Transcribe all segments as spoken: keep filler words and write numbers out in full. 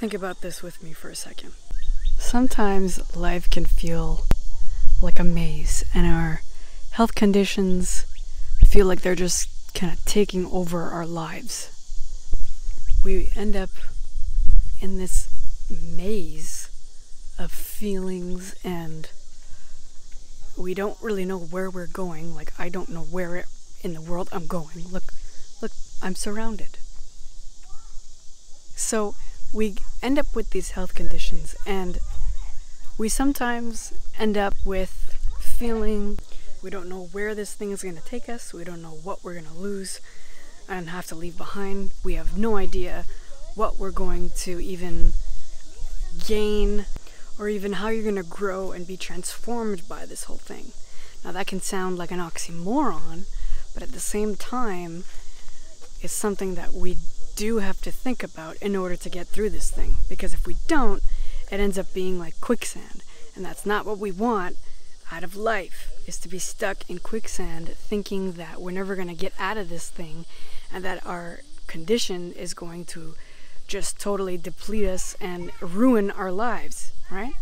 Think about this with me for a second. Sometimes life can feel like a maze, and our health conditions feel like they're just kind of taking over our lives. We end up in this maze of feelings, and we don't really know where we're going. Like, I don't know where in the world I'm going. Look, look, I'm surrounded. So we end up with these health conditions, and we sometimes end up with feeling we don't know where this thing is going to take us. We don't know what we're going to lose and have to leave behind. We have no idea what we're going to even gain, or even how you're going to grow and be transformed by this whole thing. Now, that can sound like an oxymoron, but at the same time, it's something that we do have to think about in order to get through this thing. Because if we don't, it ends up being like quicksand. And that's not what we want out of life, is to be stuck in quicksand thinking that we're never going to get out of this thing, and that our condition is going to just totally deplete us and ruin our lives, right?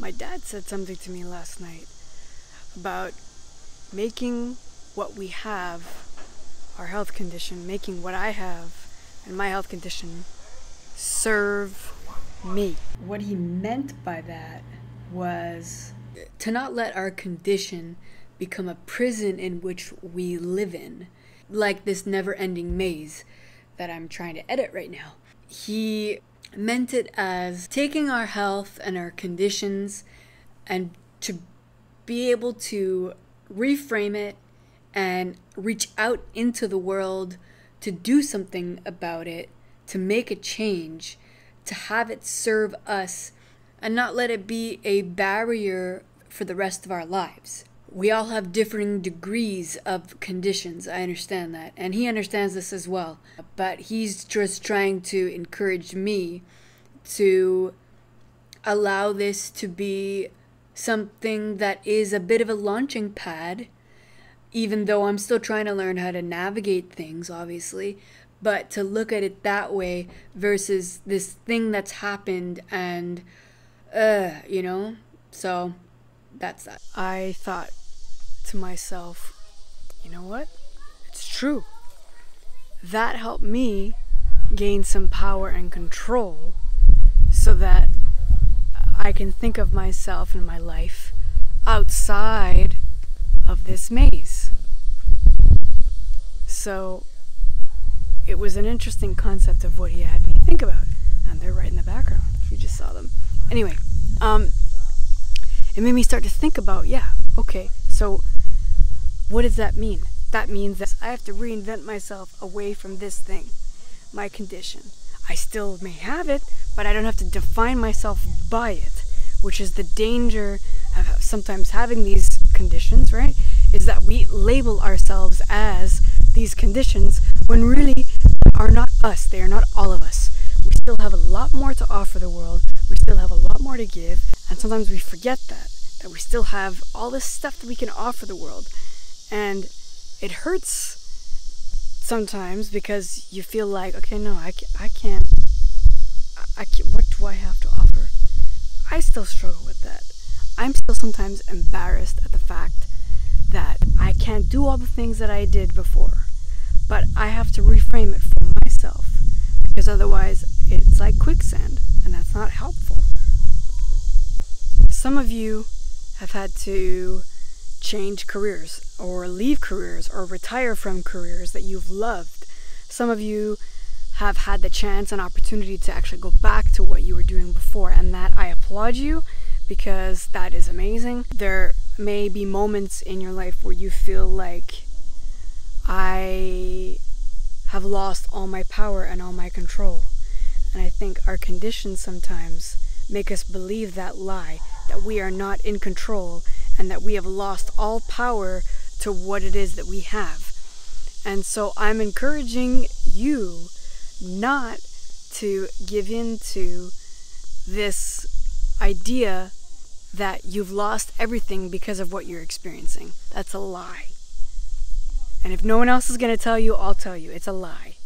My dad said something to me last night about making what we have, our health condition, making what I have and my health condition serve me. What he meant by that was to not let our condition become a prison in which we live in, like this never-ending maze that I'm trying to edit right now. He meant it as taking our health and our conditions and to be able to reframe it and reach out into the world to do something about it, to make a change, to have it serve us, and not let it be a barrier for the rest of our lives. We all have differing degrees of conditions, I understand that, and he understands this as well, but he's just trying to encourage me to allow this to be something that is a bit of a launching pad, even though I'm still trying to learn how to navigate things, obviously, but to look at it that way versus this thing that's happened and, uh, you know, so... That's that. I thought to myself, you know what? It's true. That helped me gain some power and control so that I can think of myself and my life outside of this maze. So it was an interesting concept of what he had me think about. And they're right in the background. You just saw them. Anyway, um... it made me start to think about, yeah, okay, so what does that mean? That means that I have to reinvent myself away from this thing, my condition. I still may have it, but I don't have to define myself by it, which is the danger of sometimes having these conditions, right? Is that we label ourselves as these conditions when really are not us. They are not all of us. We still have a lot more to offer the world. We still have a lot more to give. And sometimes we forget that, that we still have all this stuff that we can offer the world. And it hurts sometimes because you feel like, okay, no, I, I can't, I, I can't, what do I have to offer? I still struggle with that. I'm still sometimes embarrassed at the fact that I can't do all the things that I did before. But I have to reframe it for myself, because otherwise it's like quicksand, and that's not helpful. Some of you have had to change careers, or leave careers, or retire from careers that you've loved. Some of you have had the chance and opportunity to actually go back to what you were doing before, and that I applaud you, because that is amazing. There may be moments in your life where you feel like, I have lost all my power and all my control. And I think our conditions sometimes make us believe that lie, that we are not in control and that we have lost all power to what it is that we have. And so I'm encouraging you not to give in to this idea that you've lost everything because of what you're experiencing. That's a lie. And if no one else is going to tell you, I'll tell you. It's a lie.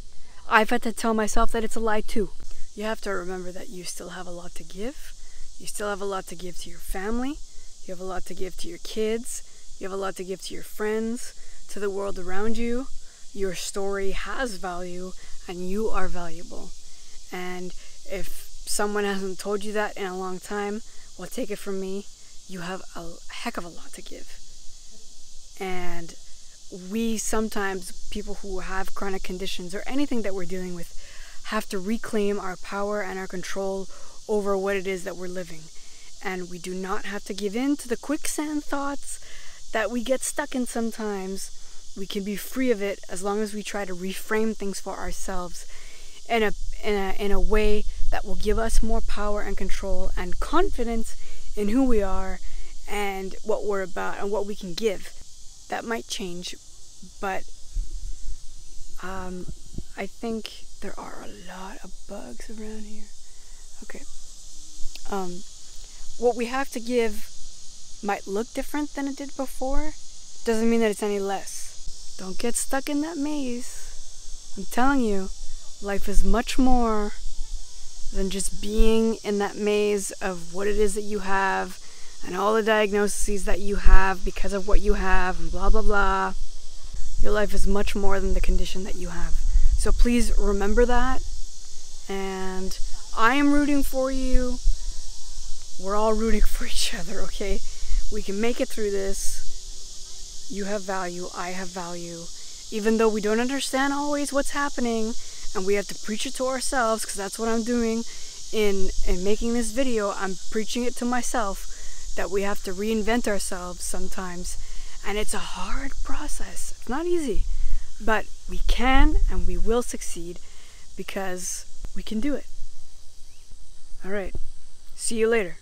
I've had to tell myself that it's a lie too. you have to remember that you still have a lot to give. You still have a lot to give to your family. You have a lot to give to your kids. You have a lot to give to your friends, to the world around you. Your story has value and you are valuable. And if someone hasn't told you that in a long time, well, take it from me, you have a heck of a lot to give. And we sometimes, people who have chronic conditions or anything that we're dealing with, have to reclaim our power and our control over what it is that we're living. And we do not have to give in to the quicksand thoughts that we get stuck in sometimes. We can be free of it as long as we try to reframe things for ourselves in a, in a, in a way that will give us more power and control and confidence in who we are and what we're about and what we can give. That might change, but um, I think there are a lot of bugs around here. Okay. Um, what we have to give might look different than it did before. Doesn't mean that it's any less. Don't get stuck in that maze. I'm telling you, life is much more than just being in that maze of what it is that you have and all the diagnoses that you have because of what you have and blah blah blah. Your life is much more than the condition that you have. So please remember that, and I am rooting for you. We're all rooting for each other, okay? We can make it through this. You have value, I have value. Even though we don't understand always what's happening, and we have to preach it to ourselves, because that's what I'm doing in, in making this video. I'm preaching it to myself, that we have to reinvent ourselves sometimes. And it's a hard process. It's not easy. But we can and we will succeed, because we can do it. All right. See you later.